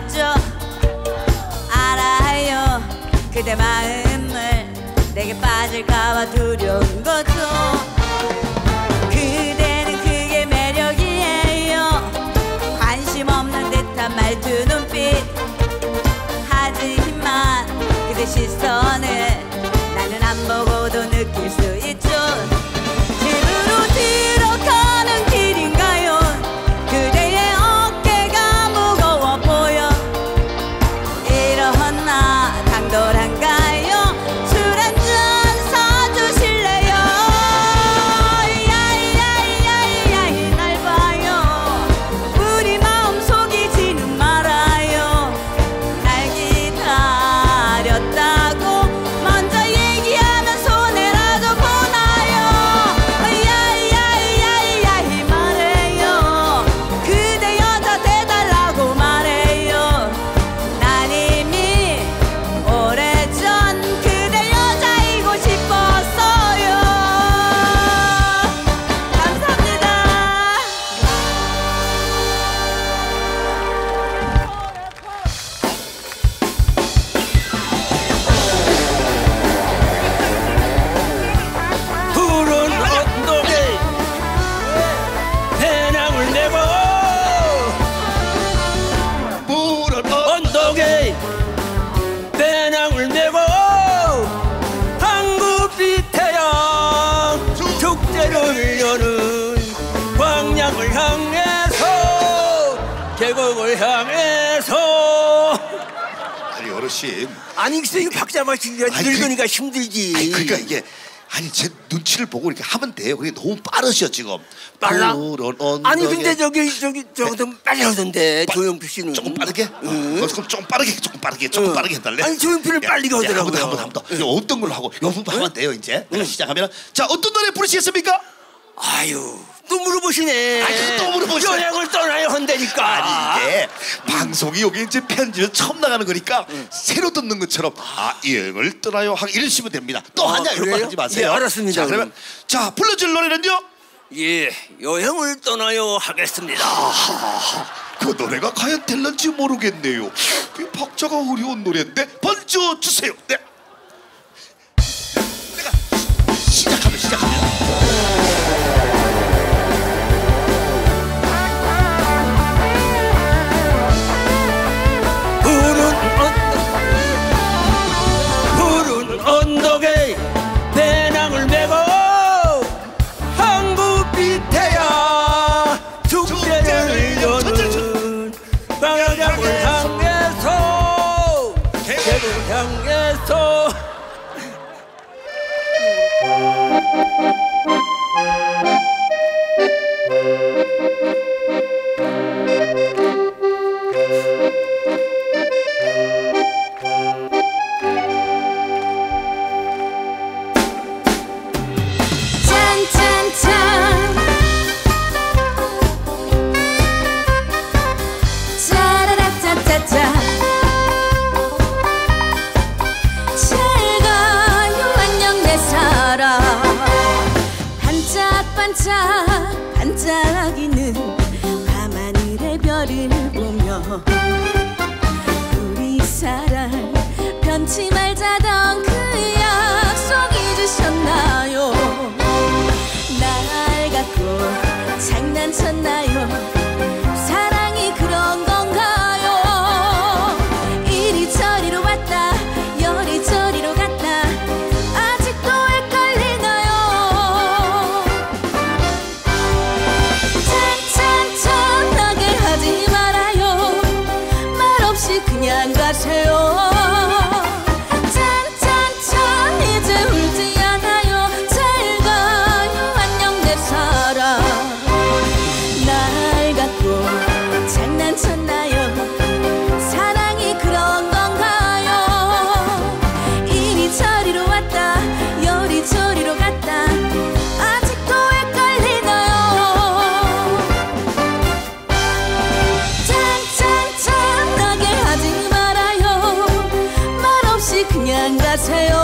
맞죠? 알아요. 그대 마음을 내게 빠질까봐 두려운 거죠. 그대는 그게 매력이에요. 관심 없는 듯한 말투 눈빛. 하지만 그대 시선을 나는 안 보고도 느낄 수 있죠. 광양을 향해서 계곡을 향해서. 아니 어르신, 아니 글쎄 이거 박자 맞추기가 늙으니까 힘들지. 아니, 그러니까 이게 아니 제 눈치를 보고 이렇게 하면 돼요. 그게 너무 빠르셔 지금. 빨라? 아니 근데 저기 좀 빨리 하던데 조용필 씨는. 조금 빠르게? 조금 빠르게 해달래? 아니 조용필을 빨리 하더라고요. 한번 더. 어떤 걸로 하고 여분도 하면 돼요 이제. 내가 시작하면. 자 어떤 노래 부르시겠습니까? 아유 또 물어보시네. 아니 또 물어보시네. 여행을 떠나야 한다니까. 아니 이게 방송이 여기 이제 편집에서 처음 나가는 거니까 새로 듣는 것처럼 아 여행을 떠나요 하고 이러시면 됩니다. 또 하냐 이런 말 하지 마세요. 네, 알았습니다. 자 그러면 자 불러줄 노래는요? 예 여행을 떠나요 하겠습니다. 그 노래가 과연 될런지 모르겠네요. 그 박자가 어려운 노래인데 번져 주세요. 네. 내가 시작하면. 반짝반짝이는 밤하늘의 별을 보며 우리 사랑 변치 말자던 그 약속 잊으셨나요? 날 갖고 장난쳤나요? 사랑이 그런 건가요? 이리저리로 왔다 여리저리로 갔다 아직도 그냥 가세요. 찬찬찬 이제 울지 않아요. 잘 가요 안녕 내 사랑. 날 갖고 장난쳤나요? 사랑이 그런 건가요? 이리저리로 왔다 여리저리로 갔다 아직도 헷갈리나요? 그냥 가세요.